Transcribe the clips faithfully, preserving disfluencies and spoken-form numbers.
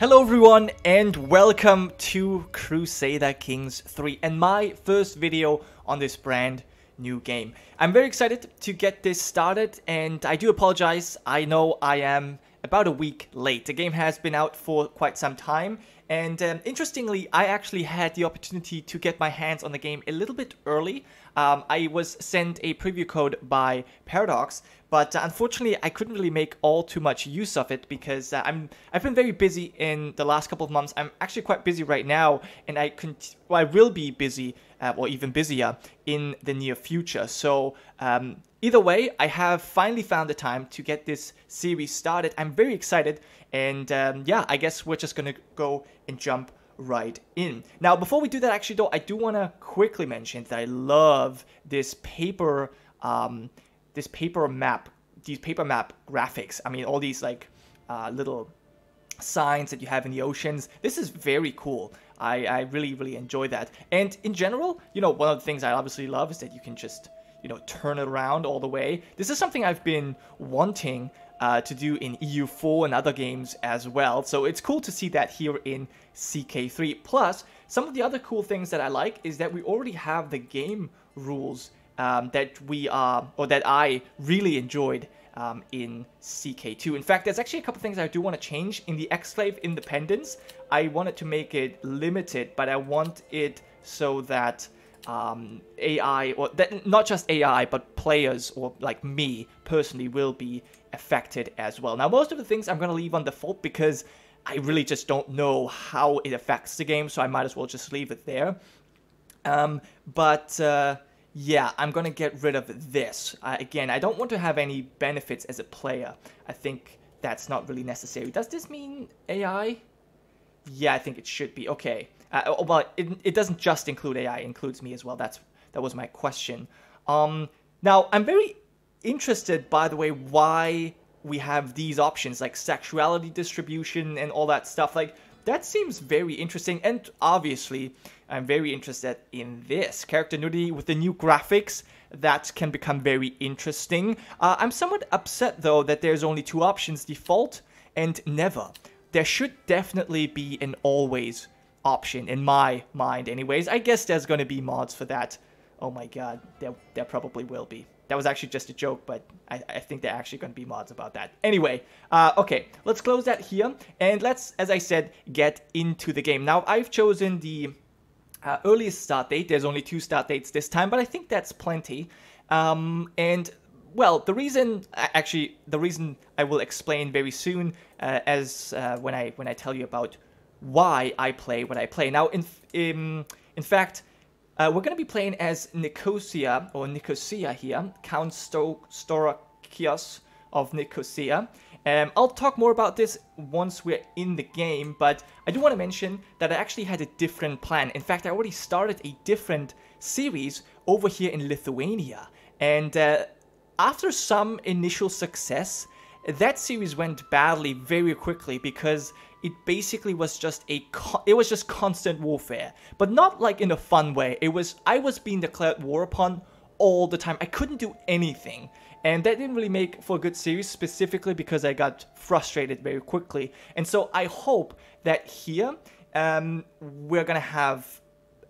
Hello everyone and welcome to Crusader Kings three and my first video on this brand new game. I'm very excited to get this started and I do apologize, I know I am about a week late. The game has been out for quite some time and um, interestingly I actually had the opportunity to get my hands on the game a little bit early. Um, I was sent a preview code by Paradox, but uh, unfortunately I couldn't really make all too much use of it because uh, I'm, I've been very busy in the last couple of months. I'm actually quite busy right now, and I, well, I will be busy, uh, or even busier, in the near future. So um, either way, I have finally found the time to get this series started. I'm very excited, and um, yeah, I guess we're just gonna go and jump right in. Now, before we do that, actually though, I do want to quickly mention that I love this paper, um, this paper map, these paper map graphics. I mean, all these like uh, little signs that you have in the oceans. This is very cool. I, I really, really enjoy that. And in general, you know, one of the things I obviously love is that you can just, you know, turn it around all the way. This is something I've been wanting Uh, to do in E U four and other games as well, so it's cool to see that here in C K three. Plus, some of the other cool things that I like is that we already have the game rules um, that we are, or that I really enjoyed um, in C K two. In fact, there's actually a couple things I do want to change. In the Exclave Independence, I wanted to make it limited, but I want it so that Um, A I, or that, not just A I, but players, or like me personally, will be affected as well. Now, most of the things I'm going to leave on default because I really just don't know how it affects the game, so I might as well just leave it there. Um, but uh, yeah, I'm going to get rid of this. Uh, again, I don't want to have any benefits as a player. I think that's not really necessary. Does this mean A I? Yeah, I think it should be. Okay. Uh, well, it, it doesn't just include A I, it includes me as well. That's that was my question. Um, now, I'm very interested, by the way, why we have these options, like sexuality distribution and all that stuff. Like, that seems very interesting. And obviously, I'm very interested in this. Character nudity with the new graphics, that can become very interesting. Uh, I'm somewhat upset, though, that there's only two options, default and never. There should definitely be an always option, in my mind anyways. I guess there's going to be mods for that. Oh my god, there, there probably will be. That was actually just a joke, but I, I think there are actually going to be mods about that. Anyway, uh, okay, let's close that here, and let's, as I said, get into the game. Now, I've chosen the uh, earliest start date. There's only two start dates this time, but I think that's plenty. Um, and... Well, the reason, actually, the reason I will explain very soon, uh, as uh, when I when I tell you about why I play what I play. Now, in in, in fact, uh, we're going to be playing as Nicosia, or Nicosia here, Count Staurakios of Nicosia. Um, I'll talk more about this once we're in the game, but I do want to mention that I actually had a different plan. In fact, I already started a different series over here in Lithuania, and Uh, After some initial success, that series went badly very quickly because it basically was just a con it was just constant warfare, but not like in a fun way. It was I was being declared war upon all the time. I couldn't do anything, and that didn't really make for a good series, specifically because I got frustrated very quickly. And so I hope that here um, we're gonna have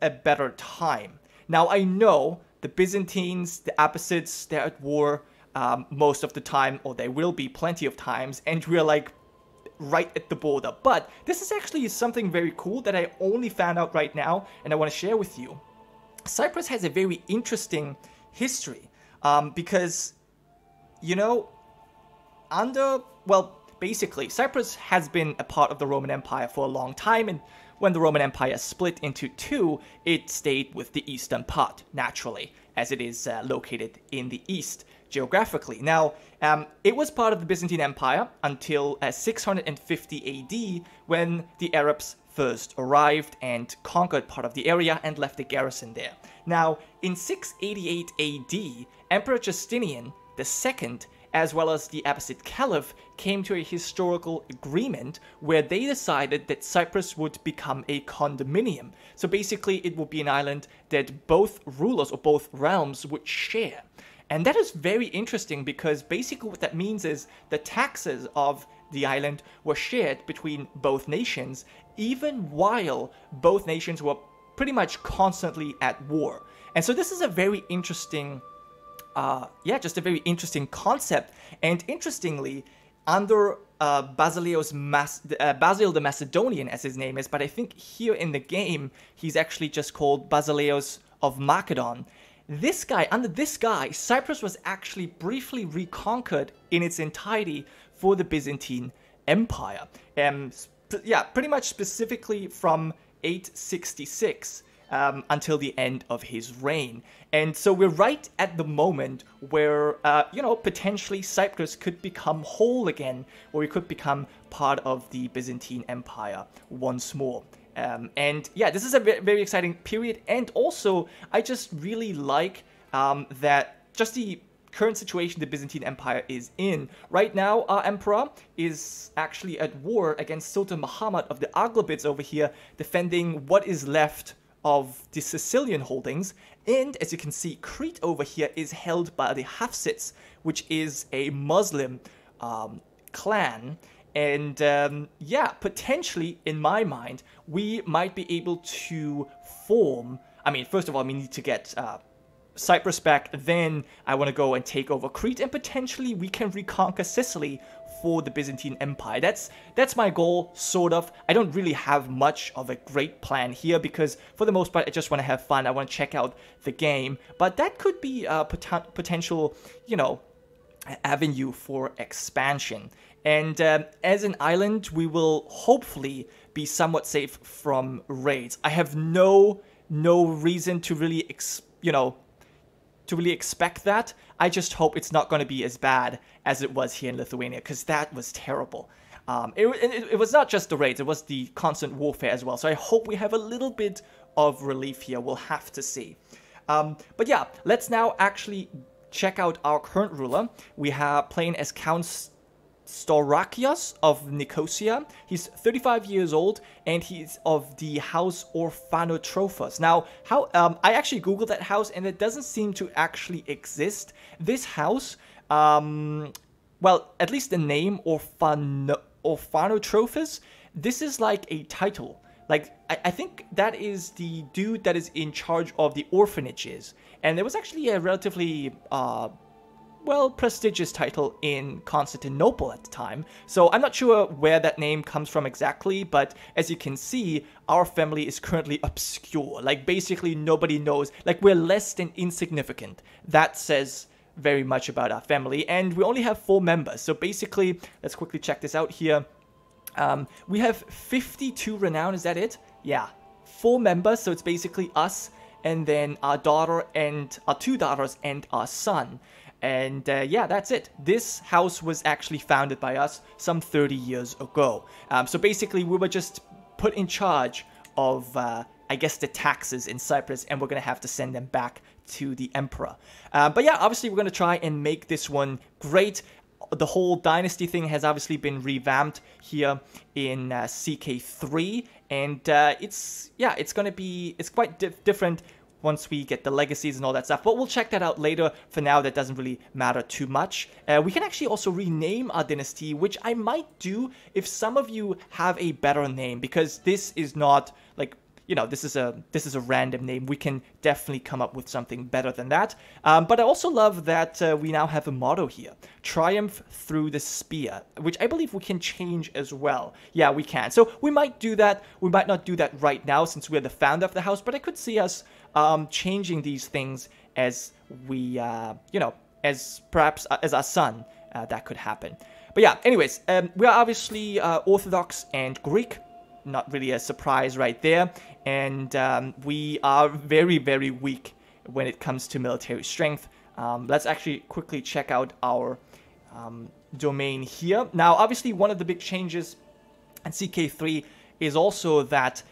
a better time. Now, I know the Byzantines, the Abbasids, they're at war um, most of the time, or they will be plenty of times, and we're like right at the border. But this is actually something very cool that I only found out right now, and I want to share with you. Cyprus has a very interesting history um, because, you know, under, well, basically, Cyprus has been a part of the Roman Empire for a long time, and when the Roman Empire split into two, it stayed with the eastern part, naturally, as it is uh, located in the east, geographically. Now, um, it was part of the Byzantine Empire until uh, six hundred fifty A D, when the Arabs first arrived and conquered part of the area and left a garrison there. Now, in six eighty-eight A D, Emperor Justinian the Second, as well as the Abbasid Caliph, came to a historical agreement where they decided that Cyprus would become a condominium. So basically, it would be an island that both rulers or both realms would share. And that is very interesting because basically what that means is the taxes of the island were shared between both nations, even while both nations were pretty much constantly at war. And so this is a very interesting, uh, yeah, just a very interesting concept. And interestingly, under uh, Basileos, Mas uh, Basil the Macedonian, as his name is, but I think here in the game, he's actually just called Basileos of Macedon. This guy, under this guy, Cyprus was actually briefly reconquered in its entirety for the Byzantine Empire. Um, yeah, pretty much specifically from eight sixty-six um, until the end of his reign. And so we're right at the moment where, uh, you know, potentially Cyprus could become whole again, or it could become part of the Byzantine Empire once more. Um, and yeah, this is a very exciting period, and also I just really like um, that just the current situation the Byzantine Empire is in. Right now, our emperor is actually at war against Sultan Muhammad of the Aghlabids over here, defending what is left of the Sicilian holdings. And as you can see, Crete over here is held by the Hafsids, which is a Muslim um, clan. And um, yeah, potentially, in my mind, we might be able to form, I mean, first of all, we need to get uh, Cyprus back, then I want to go and take over Crete, and potentially we can reconquer Sicily for the Byzantine Empire. That's, that's my goal, sort of. I don't really have much of a great plan here, because for the most part, I just want to have fun. I want to check out the game, but that could be a pot potential, you know, avenue for expansion. And um, as an island, we will hopefully be somewhat safe from raids. I have no no reason to really, ex you know, to really expect that. I just hope it's not going to be as bad as it was here in Lithuania, because that was terrible. Um, it, it, it was not just the raids, it was the constant warfare as well. So I hope we have a little bit of relief here. We'll have to see. Um, but yeah, let's now actually check out our current ruler. We have playing as Count Staurakios of Nicosia. He's thirty-five years old, and he's of the house Orphanotrophus. Now, how um, I actually googled that house, and it doesn't seem to actually exist. This house, um, well, at least the name Orphano Orphanotrophus, this is like a title. Like, I, I think that is the dude that is in charge of the orphanages. And there was actually a relatively uh, well, prestigious title in Constantinople at the time. So I'm not sure where that name comes from exactly, but as you can see, our family is currently obscure. Like, basically nobody knows, like, we're less than insignificant. That says very much about our family, and we only have four members. So basically, let's quickly check this out here. Um, we have fifty-two renown, is that it? Yeah, four members, so it's basically us, and then our daughter and our two daughters and our son. And uh, yeah, that's it. This house was actually founded by us some thirty years ago. Um, so basically, we were just put in charge of, uh, I guess, the taxes in Cyprus, and we're going to have to send them back to the emperor. Uh, but yeah, obviously, we're going to try and make this one great. The whole dynasty thing has obviously been revamped here in uh, C K three. And uh, it's, yeah, it's going to be, it's quite di different. Once we get the legacies and all that stuff, but we'll check that out later. For now, that doesn't really matter too much. Uh, we can actually also rename our dynasty, which I might do if some of you have a better name, because this is not like, you know, this is a this is a random name. We can definitely come up with something better than that. Um, but I also love that uh, we now have a motto here: triumph through the spear, which I believe we can change as well. Yeah, we can. So we might do that. We might not do that right now since we're the founder of the house, but I could see us Um, changing these things as we, uh, you know, as perhaps as our son, uh, that could happen. But yeah, anyways, um, we are obviously uh, Orthodox and Greek. Not really a surprise right there. And um, we are very, very weak when it comes to military strength. Um, let's actually quickly check out our um, domain here. Now, obviously, one of the big changes in C K three is also that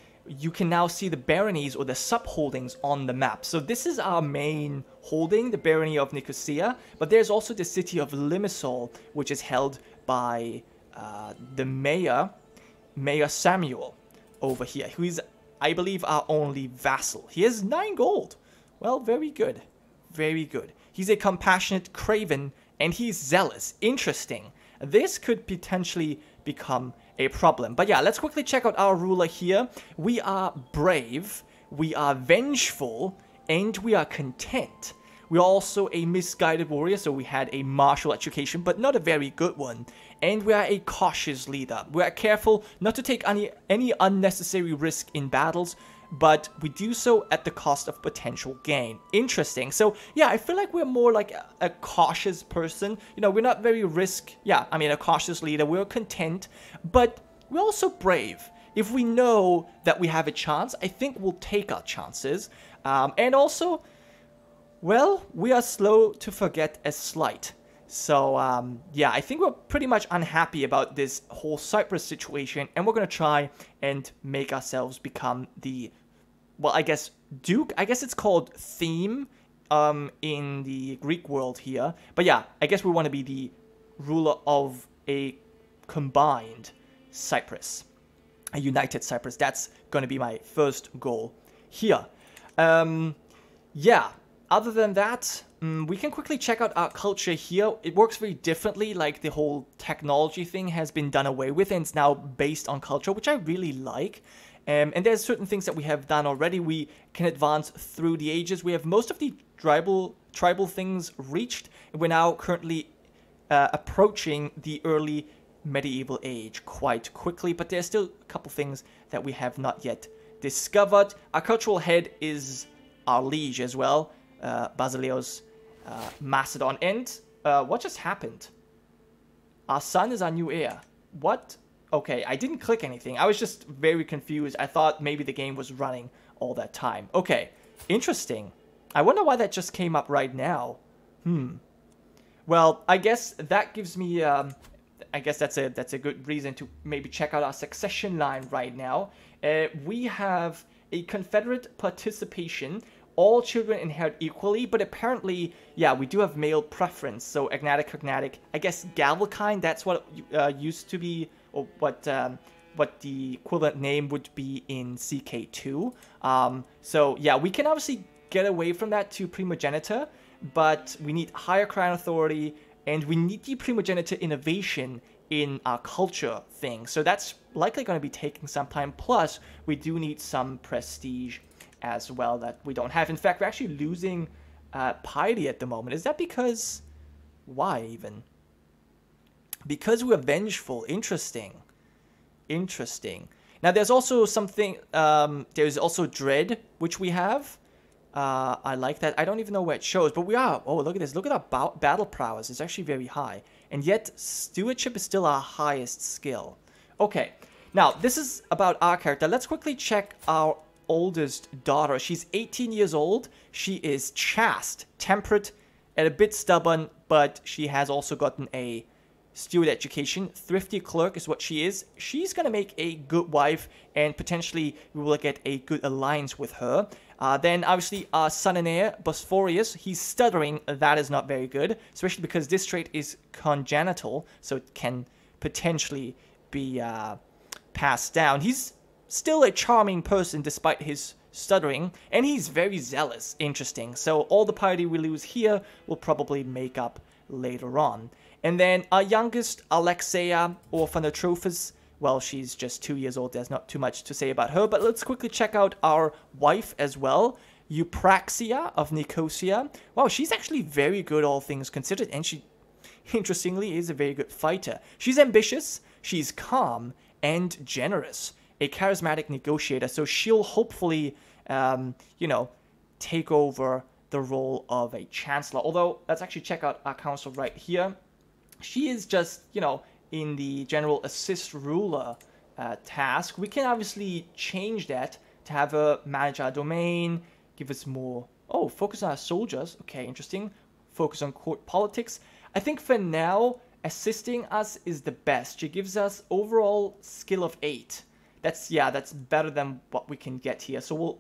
you can now see the baronies or the subholdings on the map. So this is our main holding, the barony of Nicosia, but there's also the city of Limassol, which is held by uh, the mayor, Mayor Samuel, over here, who is, I believe, our only vassal. He has nine gold. Well, very good. Very good. He's a compassionate craven, and he's zealous. Interesting. This could potentially become a problem. But yeah, let's quickly check out our ruler here. We are brave, we are vengeful, and we are content. We are also a misguided warrior, so we had a martial education, but not a very good one. And we are a cautious leader. We are careful not to take any, any unnecessary risk in battles, but we do so at the cost of potential gain. Interesting. So yeah, I feel like we're more like a, a cautious person. You know, we're not very risk. Yeah, I mean, a cautious leader. We're content, but we're also brave. If we know that we have a chance, I think we'll take our chances. Um, and also, well, we are slow to forget a slight. So um, yeah, I think we're pretty much unhappy about this whole Cyprus situation, and we're going to try and make ourselves become the... well, I guess Duke, I guess it's called theme um, in the Greek world here. But yeah, I guess we want to be the ruler of a combined Cyprus, a united Cyprus. That's going to be my first goal here. Um, yeah, other than that, um, we can quickly check out our culture here. It works very differently, like the whole technology thing has been done away with and it's now based on culture, which I really like. Um, and there's certain things that we have done already. We can advance through the ages. We have most of the tribal tribal things reached. We're now currently uh, approaching the early medieval age quite quickly, but there's still a couple things that we have not yet discovered. Our cultural head is our liege as well, uh, Basileos, uh, Macedon. And uh, what just happened? Our son is our new heir. What? Okay, I didn't click anything. I was just very confused. I thought maybe the game was running all that time. Okay, interesting. I wonder why that just came up right now. Hmm. Well, I guess that gives me... Um, I guess that's a, that's a good reason to maybe check out our succession line right now. Uh, we have a Confederate participation. All children inherit equally, but apparently, yeah, we do have male preference. So agnatic, cognatic, I guess Galvokine, that's what uh, used to be, or what um, what the equivalent name would be in C K two. Um, so yeah, we can obviously get away from that to primogeniture, but we need higher crown authority, and we need the primogeniture innovation in our culture thing. So that's likely going to be taking some time. Plus, we do need some prestige as well that we don't have. In fact, we're actually losing uh, piety at the moment. Is that because... why even? Because we're vengeful. Interesting. Interesting. Now, there's also something... Um, there's also dread, which we have. Uh, I like that. I don't even know where it shows, but we are. Oh, look at this. Look at our battle prowess. It's actually very high. And yet, stewardship is still our highest skill. Okay. Now, this is about our character. Let's quickly check our oldest daughter. She's eighteen years old. She is chaste, temperate, and a bit stubborn, but she has also gotten a steward education. Thrifty clerk is what she is. She's going to make a good wife, and potentially we will get a good alliance with her. Uh, then, obviously, our son and heir, Bosphorius, he's stuttering. That is not very good, especially because this trait is congenital, so it can potentially be uh, passed down. He's still a charming person despite his stuttering, and he's very zealous. Interesting. So all the piety we lose here will probably make up later on. And then our youngest, Alexia, Orphanotrophus. Well, she's just two years old. There's not too much to say about her, but let's quickly check out our wife as well. Eupraxia of Nicosia. Wow, she's actually very good, all things considered. And she, interestingly, is a very good fighter. She's ambitious, she's calm, and generous. A charismatic negotiator. So she'll hopefully, um, you know, take over the role of a chancellor. Although, let's actually check out our council right here. She is just, you know... in the general assist ruler uh, task, we can obviously change that to have her manage our domain, give us more... oh, focus on our soldiers. Okay, interesting. Focus on court politics. I think for now, assisting us is the best. She gives us overall skill of eight. That's, yeah, that's better than what we can get here. So we'll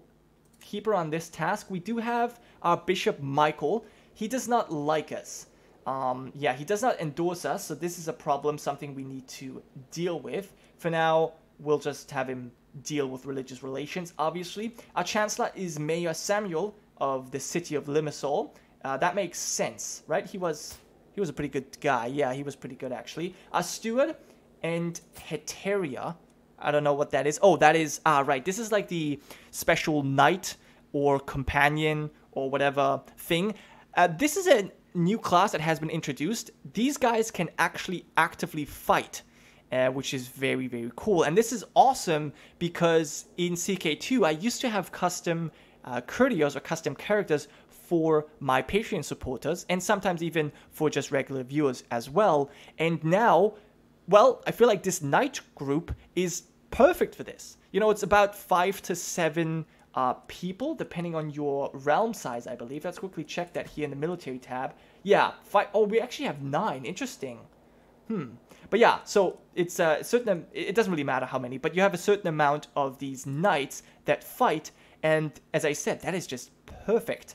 keep her on this task. We do have our Bishop Michael. He does not like us. Um, yeah, he does not endorse us, so this is a problem, something we need to deal with. For now, we'll just have him deal with religious relations, obviously. Our Chancellor is Mayor Samuel of the city of Limassol. Uh, that makes sense, right? He was he was a pretty good guy. Yeah, he was pretty good, actually. Our Steward and Heteria. I don't know what that is. Oh, that is, ah, right. This is like the special knight or companion or whatever thing. Uh, this is a new class that has been introduced. These guys can actually actively fight, uh, which is very, very cool. And this is awesome because in C K two, I used to have custom uh, courtiers or custom characters for my Patreon supporters and sometimes even for just regular viewers as well. And now, well, I feel like this knight group is perfect for this. You know, it's about five to seven uh, people, depending on your realm size, I believe. Let's quickly check that here in the military tab. Yeah, five. Oh, we actually have nine. Interesting. Hmm. But yeah, so it's a certain, it doesn't really matter how many, but you have a certain amount of these knights that fight. And as I said, that is just perfect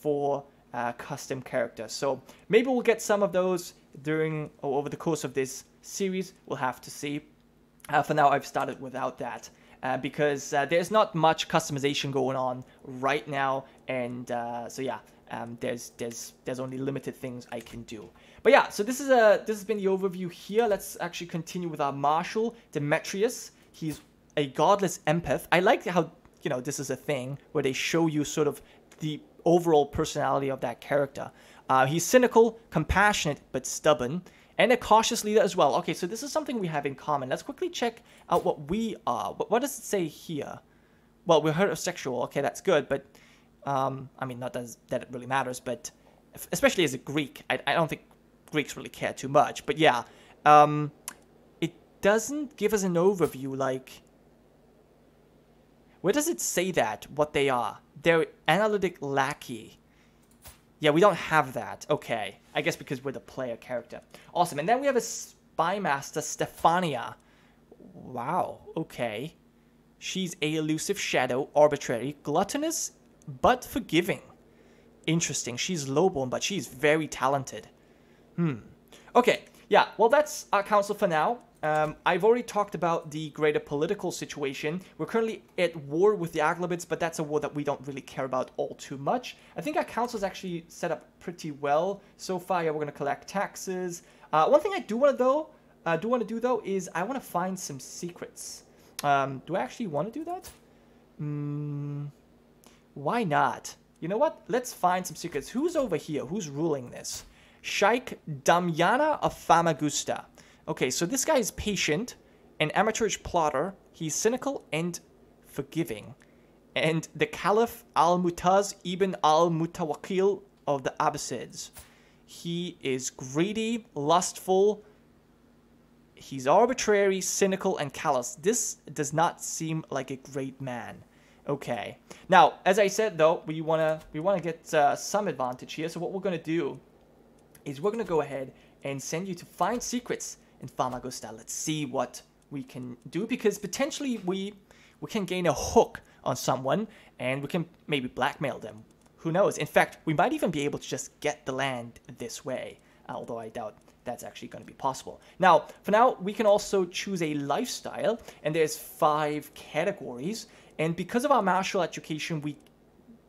for uh, custom characters. So maybe we'll get some of those during or over the course of this series. We'll have to see. Uh, for now, I've started without that uh, because uh, there's not much customization going on right now, and uh, so yeah, um, there's there's there's only limited things I can do. But yeah, so this is a this has been the overview here. Let's actually continue with our marshal Demetrius. He's a godless empath. I like how, you know, this is a thing where they show you sort of the overall personality of that character. Uh, he's cynical, compassionate, but stubborn, and a cautious leader as well. Okay, so this is something we have in common. Let's quickly check out what we are. What does it say here? Well, we're heterosexual. Okay, that's good, but um, I mean, not that it really matters, but especially as a Greek, I, I don't think Greeks really care too much. But yeah, um, it doesn't give us an overview. Like, where does it say that, what they are? They're analytic lackey. Yeah, we don't have that. Okay. I guess because we're the player character. Awesome. And then we have a spy master, Stefania. Wow. Okay. She's a elusive shadow, arbitrary, gluttonous, but forgiving. Interesting. She's lowborn, but she's very talented. Hmm. Okay. Yeah. Well, that's our council for now. Um, I've already talked about the greater political situation. We're currently at war with the Aghlabids, but that's a war that we don't really care about all too much. I think our council's actually set up pretty well so far. Yeah, we're going to collect taxes. Uh, one thing I do want to though, uh, do want to do though, is I want to find some secrets. Um, do I actually want to do that? Mm, why not? You know what? Let's find some secrets. Who's over here? Who's ruling this? Sheikh Damiana of Famagusta. Okay, so this guy is patient, an amateurish plotter. He's cynical and forgiving. And the Caliph al-Mutaz ibn al-Mutawakkil of the Abbasids. He is greedy, lustful. He's arbitrary, cynical, and callous. This does not seem like a great man. Okay. Now, as I said, though, we want to we want to get uh, some advantage here. So what we're going to do is we're going to go ahead and send you to find secrets in Famagusta. Let's see what we can do, because potentially we we can gain a hook on someone and we can maybe blackmail them. Who knows? In fact, we might even be able to just get the land this way, although I doubt that's actually going to be possible. Now, for now, we can also choose a lifestyle, and there's five categories. And because of our martial education, we,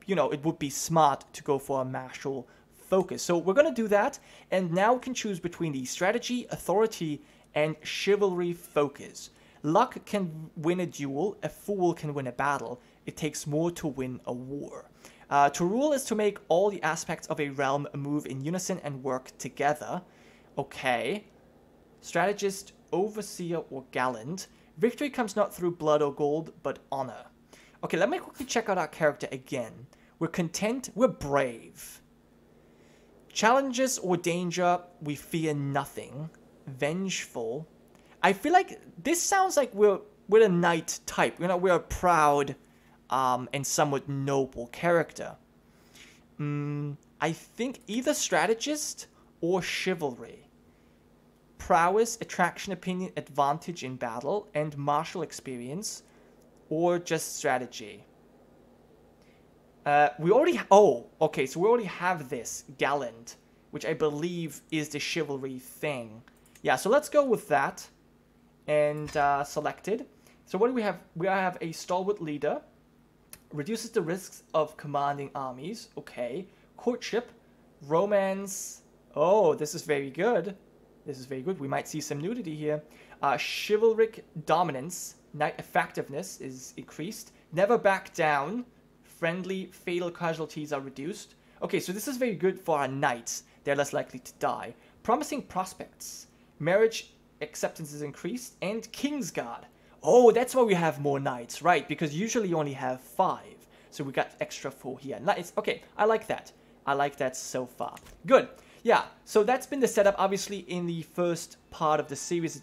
you know, it would be smart to go for a martial focus. So we're going to do that, and now we can choose between the strategy, authority, and chivalry focus. Luck can win a duel, a fool can win a battle, it takes more to win a war. Uh, to rule is to make all the aspects of a realm move in unison and work together. Okay. Strategist, overseer, or gallant. Victory comes not through blood or gold, but honor. Okay, let me quickly check out our character again. We're content, we're brave. Challenges or danger, we fear nothing. Vengeful. I feel like this sounds like we're we're a knight type. You know, we're a proud um, and somewhat noble character. Mm, I think either strategist or chivalry. Prowess, attraction, opinion, advantage in battle, and martial experience, or just strategy. Uh, we already, oh, okay, so we already have this, gallant, which I believe is the chivalry thing. Yeah, so let's go with that, and uh, selected. So what do we have? We have a stalwart leader, reduces the risks of commanding armies, okay. Courtship, romance, oh, this is very good. This is very good, we might see some nudity here. Uh, chivalric dominance, knight effectiveness is increased. Never back down. Friendly fatal casualties are reduced. Okay, so this is very good for our knights. They're less likely to die. Promising prospects. Marriage acceptance is increased. And King's Guard. Oh, that's why we have more knights, right? Because usually you only have five. So we got extra four here. Nice. Okay, I like that. I like that so far. Good. Yeah, so that's been the setup. Obviously, in the first part of the series,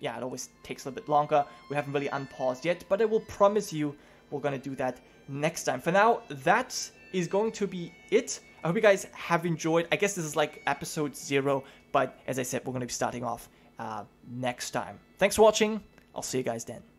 yeah, it always takes a little bit longer. We haven't really unpaused yet, but I will promise you we're going to do that next time. For now, that is going to be it. I hope you guys have enjoyed. I guess this is like episode zero, but as I said, we're going to be starting off uh, next time. Thanks for watching. I'll see you guys then.